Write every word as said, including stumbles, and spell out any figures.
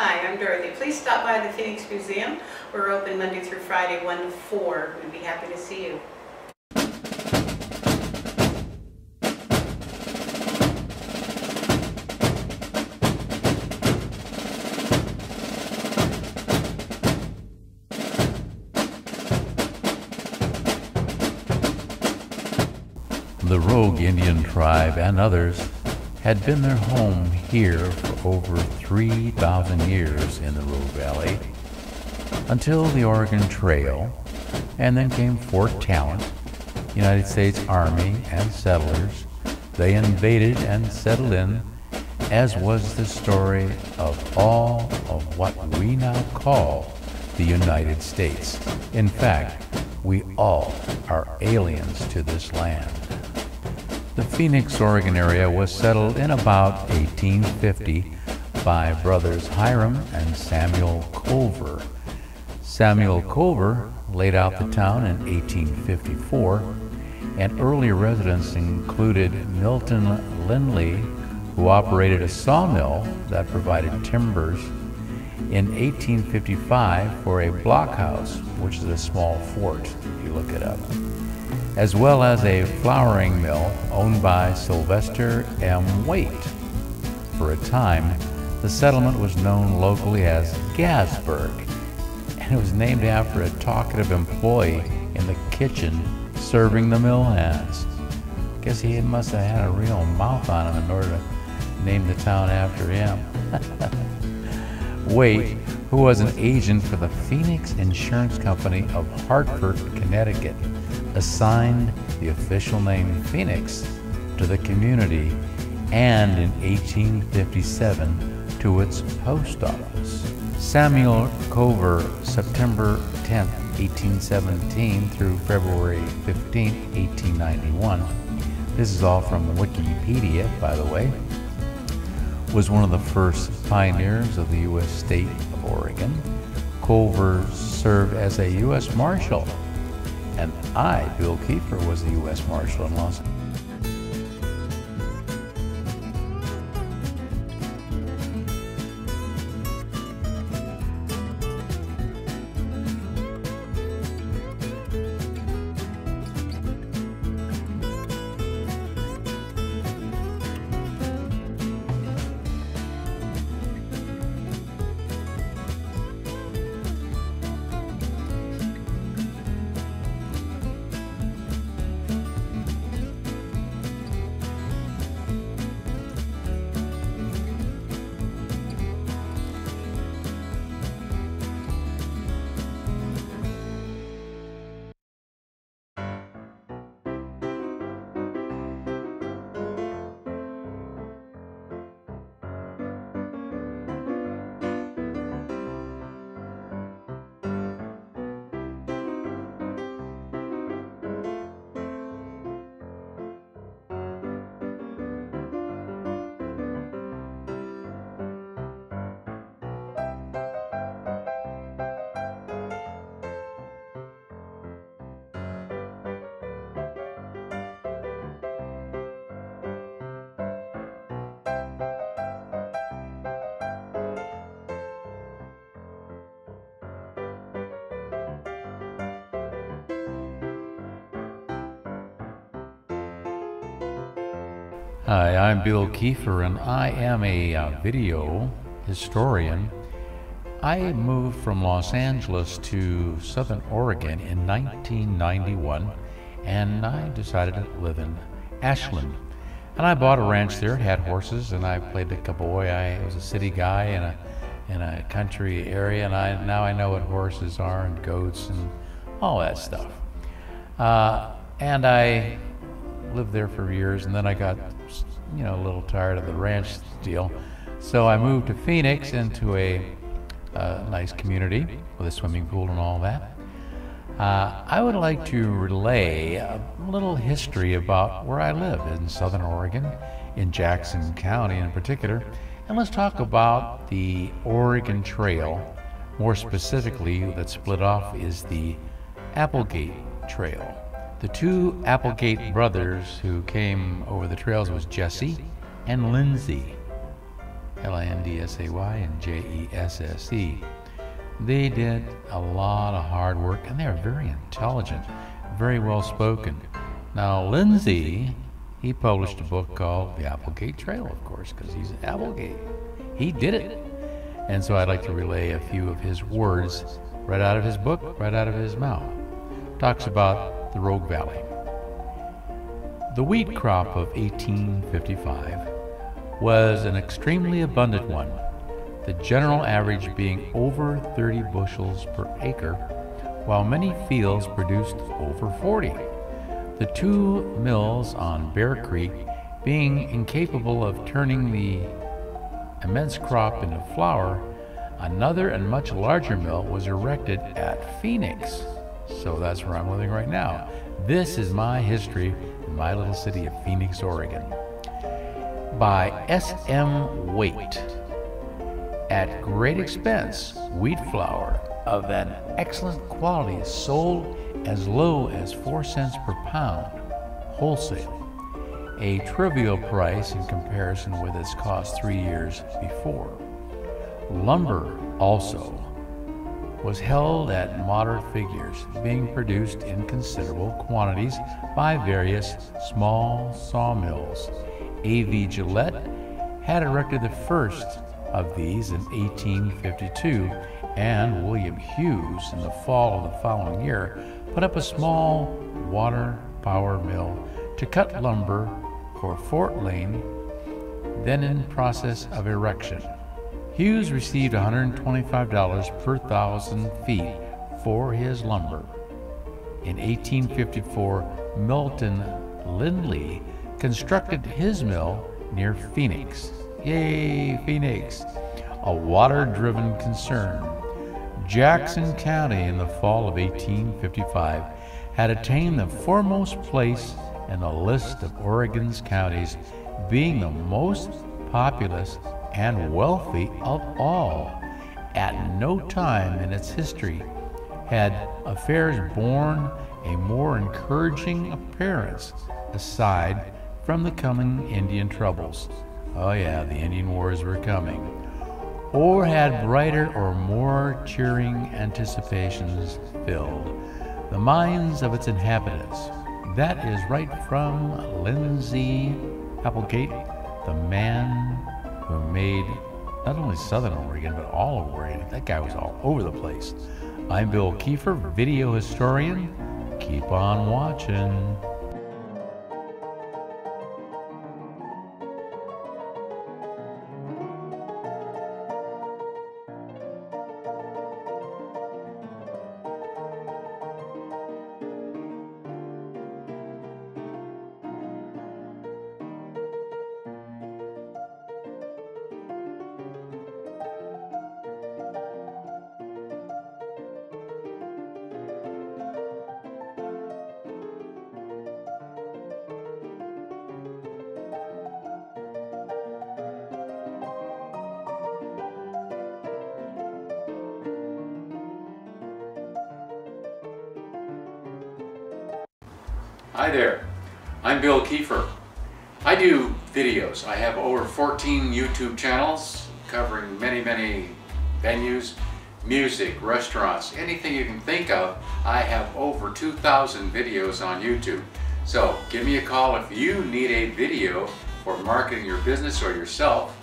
Hi, I'm Dorothy. Please stop by the Phoenix Museum. We're open Monday through Friday, one to four. We'd be happy to see you. The Rogue Indian tribe and others had been their home here for over three thousand years in the Rogue Valley until the Oregon Trail, and then came Fort Talent, United States Army and settlers. They invaded and settled in, as was the story of all of what we now call the United States. In fact, we all are aliens to this land. The Phoenix, Oregon area was settled in about eighteen fifty by brothers Hiram and Samuel Culver. Samuel Culver laid out the town in eighteen fifty-four, and early residents included Milton Lindley, who operated a sawmill that provided timbers, in eighteen fifty-five for a blockhouse, which is a small fort if you look it up, as well as a flouring mill owned by Sylvester M. Waite. For a time, the settlement was known locally as Gasberg, and it was named after a talkative employee in the kitchen serving the mill hands. I guess he must have had a real mouth on him in order to name the town after him. Waite, who was an agent for the Phoenix Insurance Company of Hartford, Connecticut, assigned the official name Phoenix to the community, and in eighteen fifty-seven to its post office. Samuel Culver, September tenth, eighteen seventeen through February fifteenth, eighteen ninety-one, this is all from Wikipedia, by the way, was one of the first pioneers of the U S state of Oregon. Culver served as a U S Marshal, and I, Bill Keefer, was the U S Marshal in Los Angeles. Hi, I'm Bill Keefer, and I am a uh, video historian. I moved from Los Angeles to Southern Oregon in nineteen ninety-one, and I decided to live in Ashland. And I bought a ranch there, had horses, and I played the cowboy. I was a city guy in a, in a country area, and I, now I know what horses are and goats and all that stuff. Uh, and I lived there for years, and then I got, you know, a little tired of the ranch deal, so I moved to Phoenix into a, a nice community with a swimming pool and all that. Uh, I would like to relay a little history about where I live in Southern Oregon, in Jackson County in particular, and let's talk about the Oregon Trail. More specifically, that split off is the Applegate Trail. The two Applegate brothers who came over the trails was Jesse and Lindsay. L I N D S A Y and J E S S E. They did a lot of hard work, and they are very intelligent, very well spoken. Now, Lindsay, he published a book called The Applegate Trail, of course, because he's an Applegate. He did it. And so I'd like to relay a few of his words right out of his book, right out of his mouth. Talks about the Rogue Valley. The wheat crop of eighteen fifty-five was an extremely abundant one, the general average being over thirty bushels per acre, while many fields produced over forty. The two mills on Bear Creek being incapable of turning the immense crop into flour, another and much larger mill was erected at Phoenix. So that's where I'm living right now. This is my history in my little city of Phoenix, Oregon. By S M Waite. At great expense, wheat flour of an excellent quality is sold as low as four cents per pound, wholesale, a trivial price in comparison with its cost three years before. Lumber also was held at moderate figures, being produced in considerable quantities by various small sawmills. A V Gillette had erected the first of these in eighteen fifty-two, and William Hughes, in the fall of the following year, put up a small water power mill to cut lumber for Fort Lane, then in process of erection. Hughes received one hundred twenty-five dollars per thousand feet for his lumber. In eighteen fifty-four, Milton Lindley constructed his mill near Phoenix. Yay, Phoenix! A water-driven concern. Jackson County in the fall of eighteen fifty-five had attained the foremost place in the list of Oregon's counties, being the most populous and wealthy of all. At no time in its history had affairs borne a more encouraging appearance, aside from the coming Indian troubles. Oh yeah, the Indian wars were coming. Or had brighter or more cheering anticipations filled the minds of its inhabitants. That is right from Lindsay Applegate, the man who made not only Southern Oregon, but all of Oregon. That guy was all over the place. I'm Bill Keefer, video historian. Keep on watching. Hi there, I'm Bill Keefer. I do videos. I have over fourteen YouTube channels covering many, many venues, music, restaurants, anything you can think of. I have over two thousand videos on YouTube. So give me a call if you need a video for marketing your business or yourself.